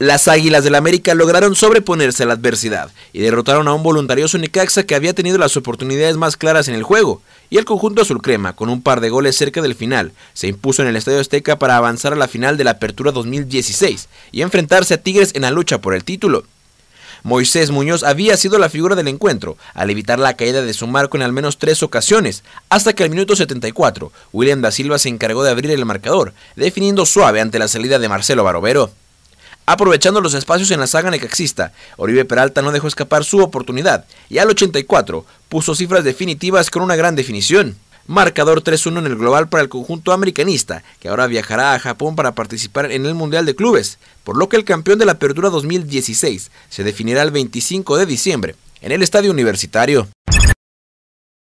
Las Águilas del América lograron sobreponerse a la adversidad y derrotaron a un voluntarioso Necaxa que había tenido las oportunidades más claras en el juego, y el conjunto azulcrema, con un par de goles cerca del final, se impuso en el Estadio Azteca para avanzar a la final de la Apertura 2016 y enfrentarse a Tigres en la lucha por el título. Moisés Muñoz había sido la figura del encuentro, al evitar la caída de su marco en al menos 3 ocasiones, hasta que al minuto 74, William Da Silva se encargó de abrir el marcador, definiendo suave ante la salida de Marcelo Barovero. Aprovechando los espacios en la saga necaxista, Oribe Peralta no dejó escapar su oportunidad y al 84 puso cifras definitivas con una gran definición. Marcador 3-1 en el global para el conjunto americanista, que ahora viajará a Japón para participar en el Mundial de Clubes, por lo que el campeón de la Apertura 2016 se definirá el 25 de diciembre en el Estadio Universitario.